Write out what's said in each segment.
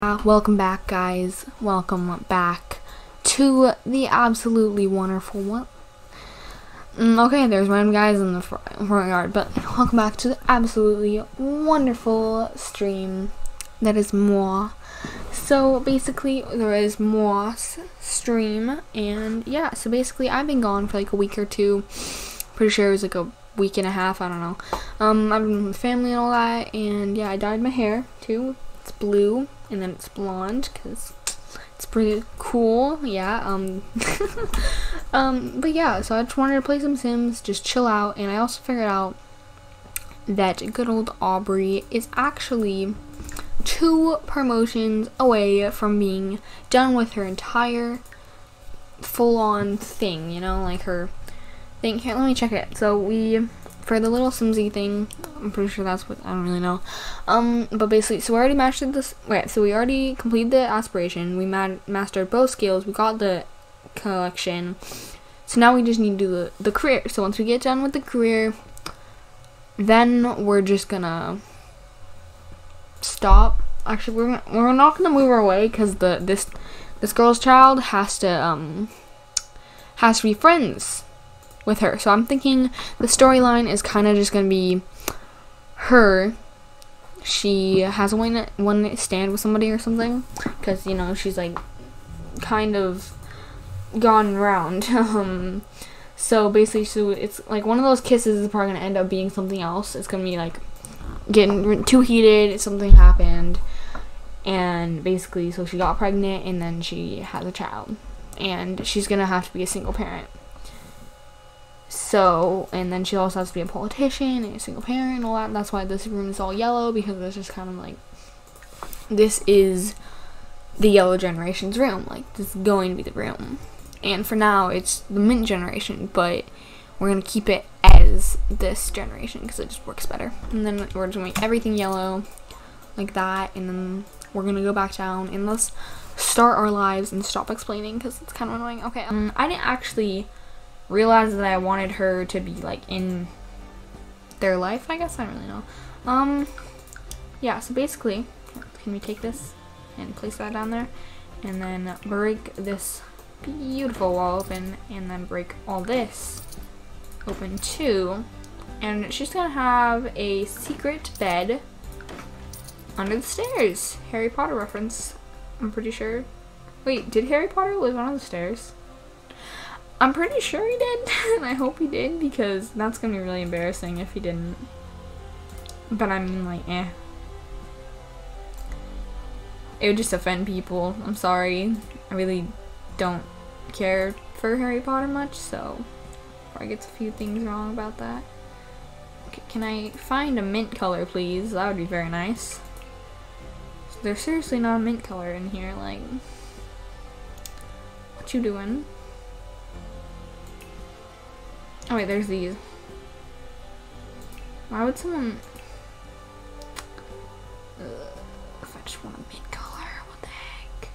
Welcome back, guys. Welcome back to the absolutely wonderful one. Okay, there's random guys in the front yard, but welcome back to the absolutely wonderful stream that is moi. So basically, there is moi's stream, and yeah, so basically I've been gone for like a week or two. Pretty sure it was like a week and a half, I don't know. I've been with family and all that, and yeah, I dyed my hair too. It's blue. And then it's blonde because it's pretty cool, yeah. But yeah, so I just wanted to play some Sims, just chill out, and I also figured out that good old Aubrey is actually 2 promotions away from being done with her entire full-on thing, you know, like her thing. Here, let me check it. So for the little Simsy thing, I'm pretty sure that's what, I don't really know. But basically, so we already mastered this. Wait, so we already completed the aspiration. We mastered both skills. We got the collection. So now we just need to do the career. So once we get done with the career, then we're just gonna stop. Actually, we're not gonna move our way because this girl's child has to be friends with her. So I'm thinking the storyline is kind of just gonna be her. She has a one night stand with somebody or something, because you know she's like kind of gone around. So basically, so it's like one of those kisses is probably gonna end up being something else. It's gonna be like getting too heated. Something happened, and basically, so she got pregnant, and then she has a child, and she's gonna have to be a single parent. So, and then she also has to be a politician and a single parent and all that. That's why this room is all yellow, because it's just kind of like, this is the yellow generation's room. Like, this is going to be the room. And for now, it's the mint generation, but we're going to keep it as this generation because it just works better. And then we're just going to make everything yellow like that. And then we're going to go back down and let's start our lives and stop explaining because it's kind of annoying. Okay, I didn't actually realized that I wanted her to be like in their life, I guess. I don't really know. Yeah, so basically, can we take this and place that down there and then break this beautiful wall open and then break all this open too, and she's gonna have a secret bed under the stairs. Harry Potter reference, I'm pretty sure. Wait, did Harry Potter live on the stairs? I'm pretty sure he did, and I hope he did, because that's gonna be really embarrassing if he didn't. But I mean, like, eh. It would just offend people. I'm sorry. I really don't care for Harry Potter much, so probably gets a few things wrong about that. Okay, can I find a mint color, please? That would be very nice. There's seriously not a mint color in here, like, what you doing? Oh wait, there's these. Why would someone... Ugh, if I just want a mint color, what the heck?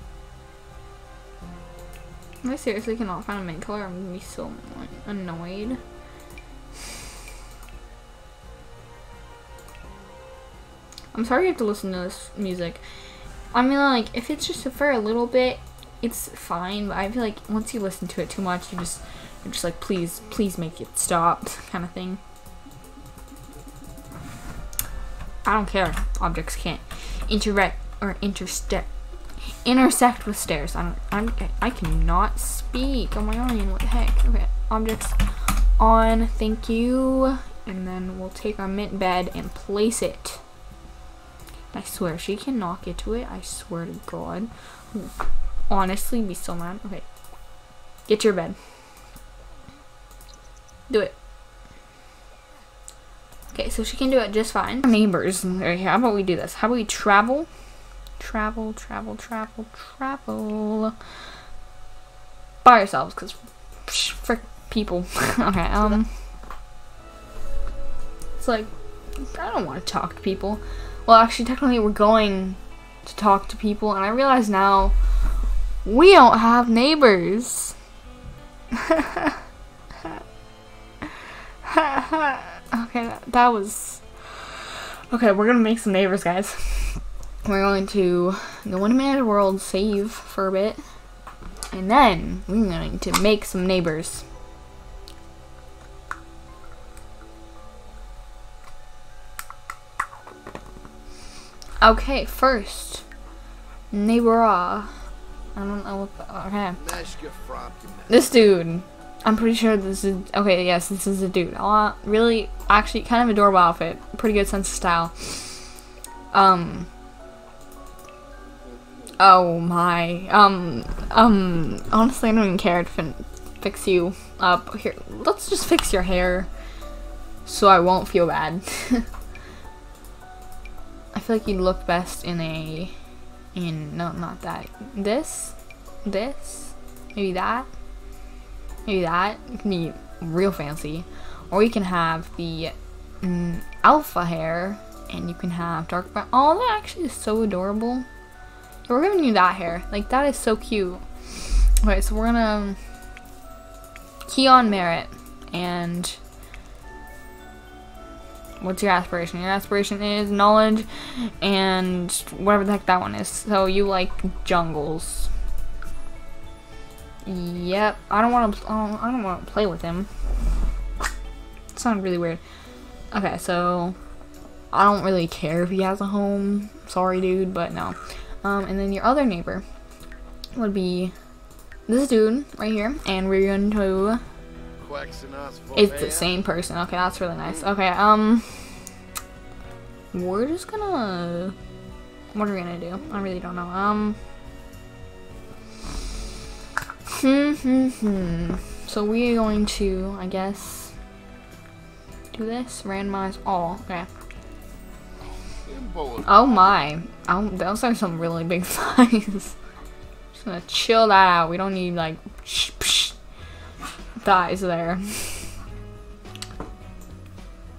If I seriously cannot find a mint color, I'm gonna be so annoyed. I'm sorry you have to listen to this music. I mean, like, if it's just for a little bit, it's fine, but I feel like once you listen to it too much, you just... I'm just like, please, please make it stop, kind of thing. I don't care. Objects can't intersect with stairs. I cannot speak. Oh my god, what the heck? Okay, objects on. Thank you. And then we'll take our mint bed and place it. I swear, she cannot get to it. I swear to God. Honestly, be so mad. Okay, get to your bed. Do it. Okay, so she can do it just fine. Our neighbors. Okay, how about we do this? How about we travel? Travel, travel, travel, travel. By ourselves, because frick people. Okay, it's like, I don't want to talk to people. Well, actually, technically, we're going to talk to people, and I realize now we don't have neighbors. Okay, that was... Okay, we're gonna make some neighbors, guys. We're going to go into Manage World, save for a bit, and then we're going to make some neighbors. Okay, first, neighbor. I don't know what the, okay. This dude. I'm pretty sure this is, okay, yes, this is a dude. Really, actually, kind of adorable outfit. Pretty good sense of style. Oh my. Honestly, I don't even care to fix you up. Here, let's just fix your hair so I won't feel bad. I feel like you'd look best in a, no, not that. This, maybe that. Maybe that can be real fancy, or you can have the alpha hair, and you can have dark brown. Oh, that actually is so adorable. We're giving you that hair. Like, that is so cute. Okay, so we're gonna key on merit, and what's your aspiration? Your aspiration is knowledge, and whatever the heck that one is. So you like jungles. Yep, I don't want to play with him. It sounded really weird. Okay, so I don't really care if he has a home. Sorry, dude, but no. And then your other neighbor would be this dude right here, and we're going to. It's the same person. Okay, that's really nice. Okay, we're just gonna. What are we gonna do? I really don't know. So we are going to, I guess, do this. Randomize all. Okay. Oh my. Those are some really big thighs. Just gonna chill that out. We don't need, like, thighs there.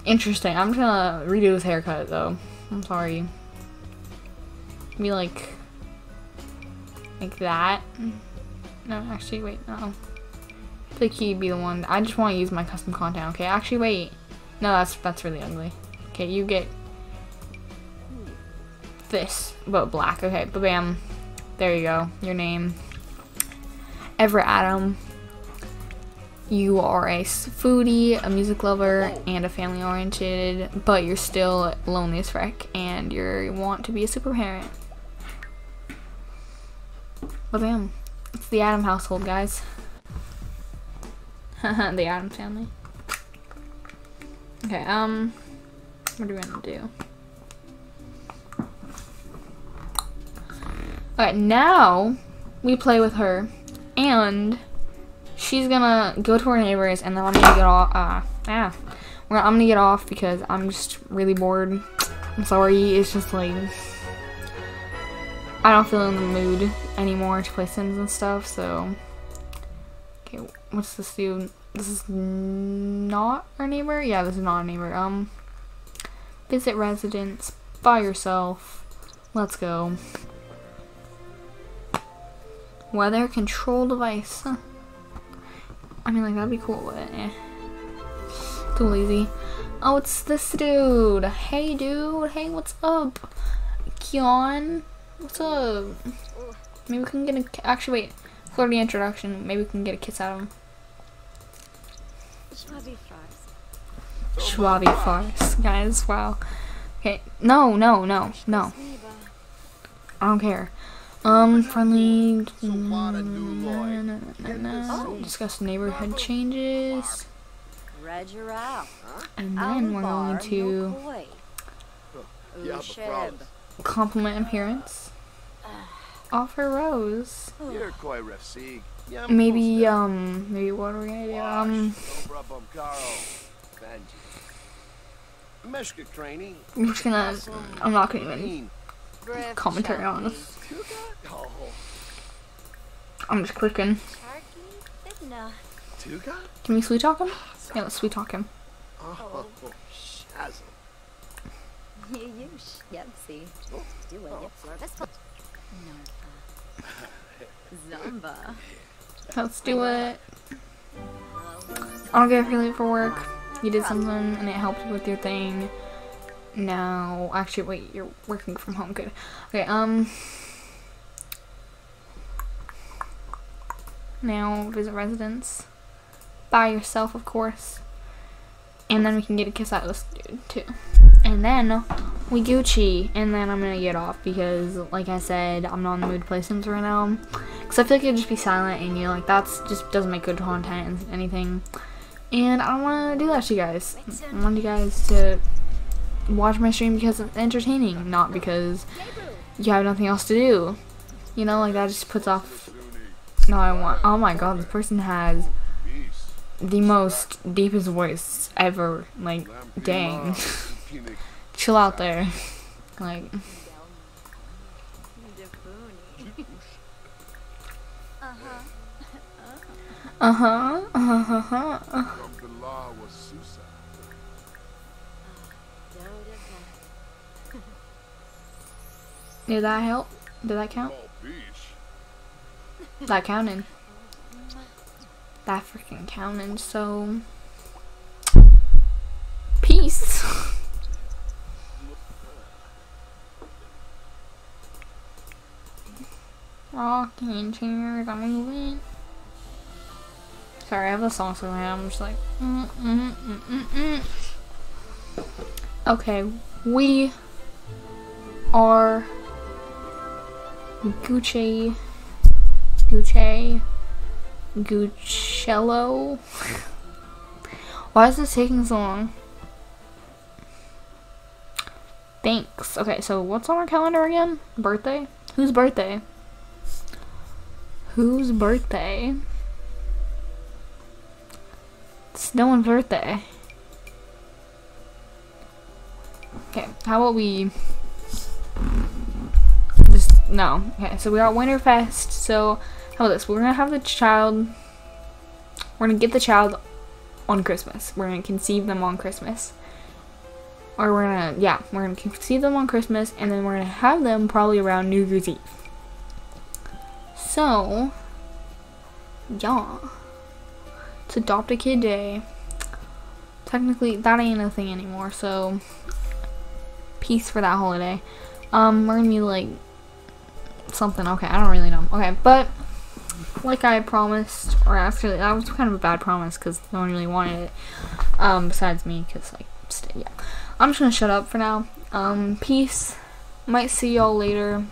Interesting. I'm just gonna redo this haircut, though. I'm sorry. Be like that. No, actually, wait, no. I think he'd be the one. I just want to use my custom content. Okay, actually, wait. No, that's really ugly. Okay, you get this, but black. Okay, ba-bam. There you go. Your name. Everett Adam. You are a foodie, a music lover, and a family-oriented, but you're still lonely as frick, and you want to be a super parent. Ba-bam. It's the Adam household, guys. The Adam family. Okay, what are we gonna do? Alright, now we play with her, and she's gonna go to her neighbors, and then I'm gonna get off. I'm gonna get off because I'm just really bored. I'm sorry, it's just like. I don't feel in the mood anymore to play Sims and stuff, so. Okay, what's this dude? This is not our neighbor? Yeah, this is not a neighbor. Visit residence by yourself. Let's go. Weather control device. Huh. I mean, like, that'd be cool, but eh. Too lazy. Oh, it's this dude. Hey, dude. Hey, what's up? Kion? What's up? Maybe we can get a. Actually, wait. Flirty introduction. Maybe we can get a kiss out of him. Schwabi farce. Guys, wow. Okay. No, no, no, no. I don't care. Friendly. Discuss neighborhood changes. And then we're going to. Compliment appearance. Offer rose. Maybe maybe what are we gonna do? I'm just gonna. I'm not gonna even commentary on this. I'm just clicking. Can we sweet talk him? Yeah, let's sweet talk him. Let's do it. I don't care if you're late for work. You did something and it helped with your thing. No, actually, wait, you're working from home, good. Okay, now visit residence. By yourself, of course. And then we can get a kiss out of this dude, too. And then we Gucci. And then I'm gonna get off because, like I said, I'm not in the mood to play Sims right now. Because I feel like it'd just be silent and you're like, that's just doesn't make good content and anything. And I don't want to do that to you guys. I want you guys to watch my stream because it's entertaining, not because you have nothing else to do. You know, like that just puts off. No, I want. Oh my god, this person has the most deepest voice ever. Like, dang. Chill out there. Like. Did that help? Did that count? That counted. That freaking counted, so. Peace! Rocking chairs, I'm moving. Sorry, I have a song so I'm just like. Okay, we are. Gucci. Gucci. Guccello. Why is this taking so long? Thanks. Okay, so what's on our calendar again? Birthday? Whose birthday? Whose birthday? It's no one's birthday. Okay, how about we. No. Okay, so we got Winterfest, so how about this? We're gonna have the child, we're gonna get the child on Christmas. We're gonna conceive them on Christmas. Or we're gonna, yeah, we're gonna conceive them on Christmas, and then we're gonna have them probably around New Year's Eve. So, yeah. It's Adopt a Kid Day. Technically, that ain't a thing anymore, so peace for that holiday. We're gonna be like, something, okay, I don't really know. Okay, but like I promised, or actually that was kind of a bad promise because no one really wanted it, besides me, because like, yeah, I'm just gonna shut up for now. Peace, might see y'all later,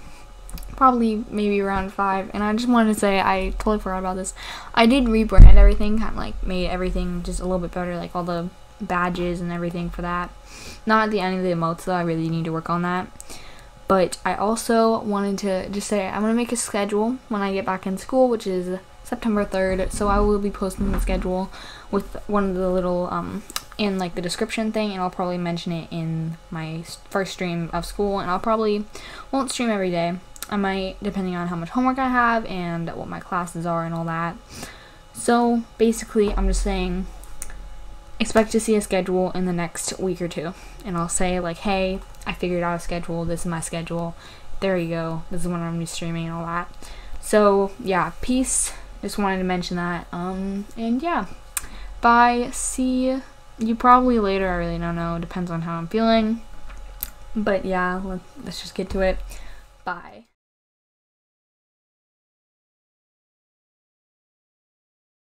probably maybe around 5. And I just wanted to say, I totally forgot about this, I did rebrand everything, kind of like made everything just a little bit better, like all the badges and everything for that, not at the end of the emotes though, I really need to work on that. But I also wanted to just say, I'm going to make a schedule when I get back in school, which is September 3rd. So I will be posting the schedule with one of the little, in like the description thing. And I'll probably mention it in my first stream of school. And I'll probably won't stream every day. I might, depending on how much homework I have and what my classes are and all that. So basically, I'm just saying, expect to see a schedule in the next week or two. And I'll say like, hey, I figured out a schedule, this is my schedule, there you go, this is when I'm gonna be streaming and all that. So yeah, peace, just wanted to mention that, and yeah, bye, see you probably later, I really don't know, depends on how I'm feeling, but yeah, let's just get to it, bye.